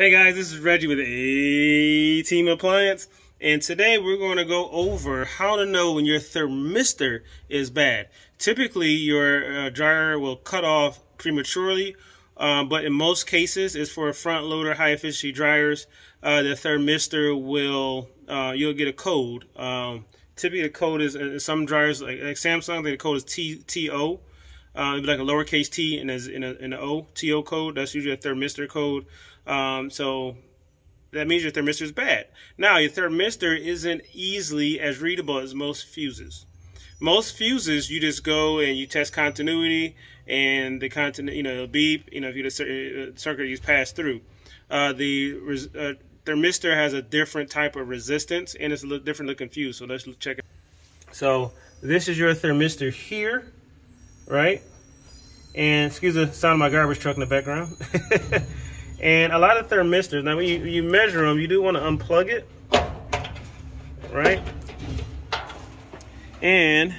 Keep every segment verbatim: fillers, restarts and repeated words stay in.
Hey guys, this is Reggie with A-Team Appliance, and today we're going to go over how to know when your thermistor is bad. Typically, your uh, dryer will cut off prematurely, uh, but in most cases, it's for front loader high efficiency dryers. Uh, the thermistor will, uh, you'll get a code. Um, typically, the code is, uh, some dryers, like, like Samsung, the code is T O. Uh, it'd be like a lowercase t and as in a in a O, tO code. That's usually a thermistor code. Um, so that means your thermistor is bad. Now your thermistor isn't easily as readable as most fuses. Most fuses you just go and you test continuity and the continu you know it'll beep. You know if you the cir circuit you pass through. Uh, the res uh, thermistor has a different type of resistance and it's a little different looking fuse. So let's check it. So this is your thermistor here. Right, and excuse the sound of my garbage truck in the background. And a lot of thermistors, now when you, you measure them, you do want to unplug it, right, and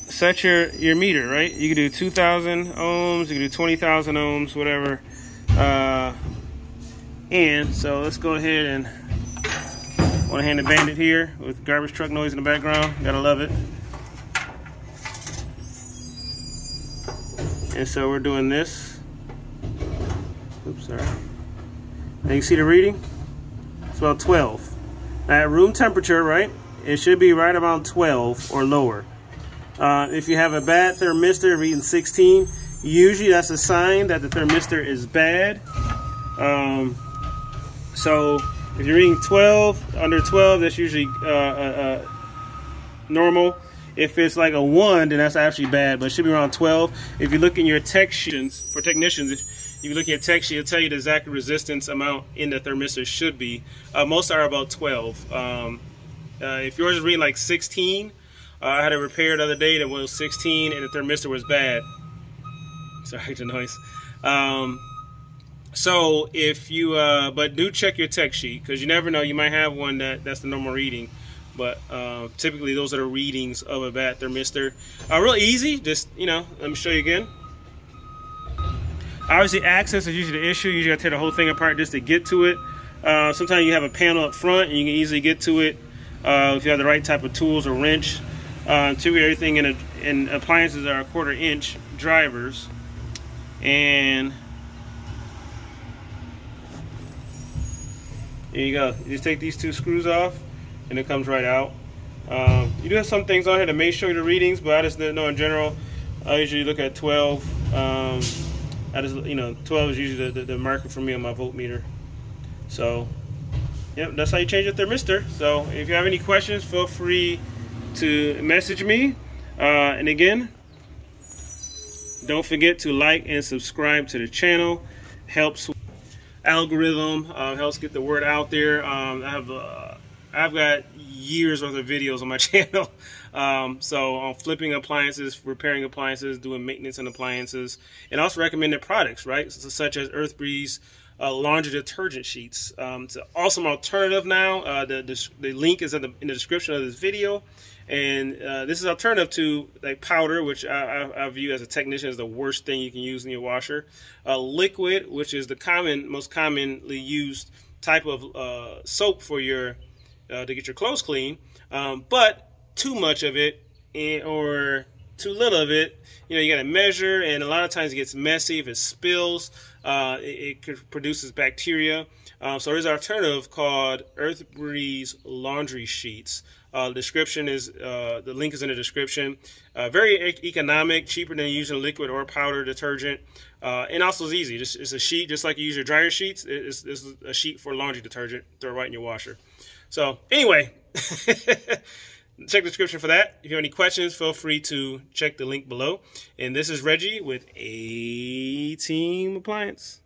set your your meter. Right, you can do two thousand ohms, you can do twenty thousand ohms, whatever. Uh, and so let's go ahead and want to hand the bandit here with garbage truck noise in the background. Gotta love it. And so we're doing this. Oops, sorry. Now you see the reading? It's about twelve. Now at room temperature, right? It should be right around twelve or lower. Uh, if you have a bad thermistor reading sixteen, usually that's a sign that the thermistor is bad. Um, so if you're reading twelve, under twelve, that's usually uh, uh, uh, normal. If it's like a one, then that's actually bad, but it should be around twelve. If you look in your tech sheets, for technicians, if you look at your tech sheet, it'll tell you the exact resistance amount in the thermistor should be. Uh, most are about twelve. Um, uh, if yours is reading like sixteen, uh, I had a repair the other day that was sixteen and the thermistor was bad. Sorry, the noise. Um, so if you, uh, but do check your tech sheet, because you never know, you might have one that that's the normal reading. But uh, typically those are the readings of a bad thermistor. Uh, real easy, just, you know, let me show you again. Obviously access is usually the issue. You usually gotta tear the whole thing apart just to get to it. Uh, sometimes you have a panel up front and you can easily get to it uh, if you have the right type of tools or wrench. Uh, typically everything in, a, in appliances are a quarter inch drivers. And there you go, you just take these two screws off and it comes right out. Um, you do have some things on here to make sure the readings, but I just didn't know in general. I usually look at twelve. Um, I just, you know, twelve is usually the, the, the marker for me on my voltmeter. So, yep, that's how you change your thermistor. So, if you have any questions, feel free to message me. Uh, and again, don't forget to like and subscribe to the channel. Helps algorithm, uh, helps get the word out there. Um, I have. Uh, I've got years worth of videos on my channel, um, so on flipping appliances, repairing appliances, doing maintenance on appliances, and also recommended products, right, so, such as Earth Breeze uh, laundry detergent sheets. Um, it's an awesome alternative now. Uh, the, the, the link is in the, in the description of this video, and uh, this is an alternative to like powder, which I, I, I view as a technician as the worst thing you can use in your washer. Uh, liquid, which is the common, most commonly used type of uh, soap for your Uh, to get your clothes clean, um, but too much of it and, or too little of it, you know, you got to measure, and a lot of times it gets messy. If it spills, uh, it, it produces bacteria. Uh, so there's an alternative called Earth Breeze laundry sheets. Uh, description is uh, the link is in the description. Uh, very e economic, cheaper than using liquid or powder detergent, uh, and also it's easy. Just, it's a sheet, just like you use your dryer sheets. It's, it's a sheet for laundry detergent. Throw it right in your washer. So anyway, check the description for that. If you have any questions, feel free to check the link below. And this is Reggie with A-Team Appliance.